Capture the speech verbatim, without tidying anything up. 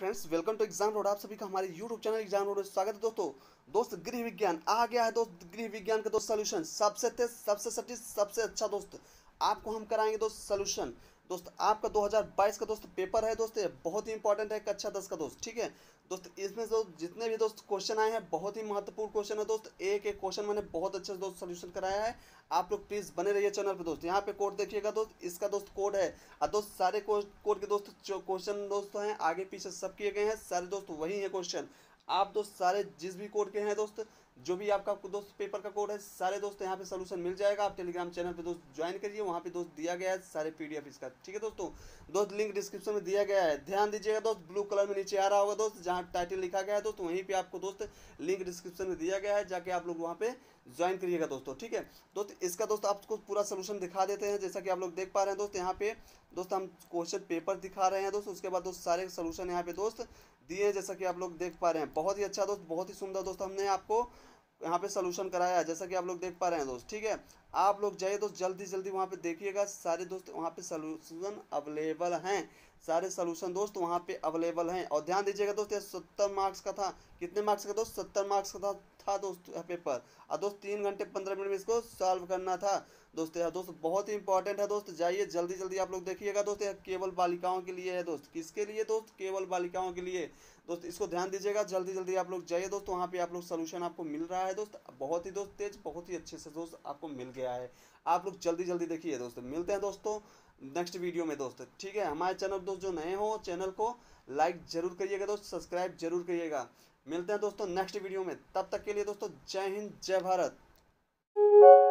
Friends, welcome to exam road. आप सभी का हमारे यूट्यूब चैनल एग्जाम रोड में स्वागत है। दोस्तों दोस्त गृह विज्ञान आ गया है। दोस्त गृह विज्ञान का दोस्त सॉल्यूशन सबसे तेज, सबसे सटीक, सबसे अच्छा दोस्त आपको हम कराएंगे दोस्त सॉल्यूशन। दोस्त आपका दो हज़ार बाईस का दोस्त पेपर है दोस्त, बहुत ही इंपॉर्टेंट है, कक्षा दस का दोस्त। ठीक है दोस्त, इसमें जो जितने भी दोस्त क्वेश्चन आए हैं बहुत ही महत्वपूर्ण क्वेश्चन है दोस्त। एक एक क्वेश्चन मैंने बहुत अच्छे से दोस्त सॉल्यूशन कराया है। आप लोग प्लीज़ बने रहिए चैनल पे दोस्त। यहाँ पे कोड देखिएगा दोस्त, इसका दोस्त कोड है। और दोस्त सारे कोड के दोस्त क्वेश्चन दोस्त हैं आगे पीछे सब किए गए हैं, सारे दोस्त वही हैं क्वेश्चन। आप दोस्त सारे जिस भी कोड के हैं दोस्त, जो भी आपका दोस्त पेपर का कोड है, सारे दोस्त यहाँ पे सोल्यूशन मिल जाएगा। आप टेलीग्राम चैनल पे दोस्त ज्वाइन करिए, वहाँ पे दोस्त दिया गया है सारे पीडीएफ इसका। ठीक है दोस्तों, दोस्त लिंक डिस्क्रिप्शन में दिया गया है, ध्यान दीजिएगा दोस्त। ब्लू कलर में नीचे आ रहा होगा दोस्त, जहाँ टाइटल लिखा गया है दोस्त, वहीं पर आपको दोस्त लिंक डिस्क्रिप्शन में दिया गया है, जाके आप लोग वहाँ पर ज्वाइन करिएगा दोस्तों। ठीक है दोस्त, इसका दोस्त आपको पूरा सोल्यूशन दिखा देते हैं। जैसा कि आप लोग देख पा रहे हैं दोस्त, यहाँ पे दोस्त हम क्वेश्चन पेपर दिखा रहे हैं दोस्त, उसके बाद दोस्त सारे सोल्यूशन यहाँ पे दोस्त दिए हैं, जैसा कि आप लोग देख पा रहे हैं। बहुत ही अच्छा दोस्त, बहुत ही सुंदर दोस्त हमने आपको यहाँ पे सोल्यूशन कराया है, जैसा कि आप लोग देख पा रहे हैं दोस्त। ठीक है, आप लोग जाइए दोस्त, जल्दी जल्दी वहाँ पे देखिएगा, सारे दोस्त वहाँ पे सोल्यूशन अवेलेबल हैं, सारे सोल्यूशन दोस्त वहाँ पे अवेलेबल हैं। और ध्यान दीजिएगा दोस्त, ये सत्तर मार्क्स का था। कितने मार्क्स का दोस्त? सत्तर मार्क्स का था था दोस्त पेपर। और दोस्त तीन घंटे पंद्रह मिनट में इसको सॉल्व करना था दोस्त। यह दोस्त बहुत ही इंपॉर्टेंट है दोस्त, जाइए जल्दी जल्दी आप लोग देखिएगा दोस्त। यह केवल बालिकाओं के लिए है दोस्त। किसके लिए दोस्त? केवल बालिकाओं के लिए दोस्त। इसको ध्यान दीजिएगा, जल्दी जल्दी आप लोग जाइए दोस्त, वहाँ पे आप लोग सोल्यूशन आपको मिल रहा है दोस्त। बहुत ही दोस्त तेज, बहुत ही अच्छे से दोस्त आपको मिल गया है। आप लोग जल्दी जल्दी देखिए दोस्त। मिलते हैं दोस्तों नेक्स्ट वीडियो में दोस्त। ठीक है, हमारे चैनल दोस्त जो नए हो, चैनल को लाइक जरूर करिएगा दोस्त, सब्सक्राइब जरूर करिएगा। मिलते हैं दोस्तों नेक्स्ट वीडियो में, तब तक के लिए दोस्तों जय हिंद, जय भारत।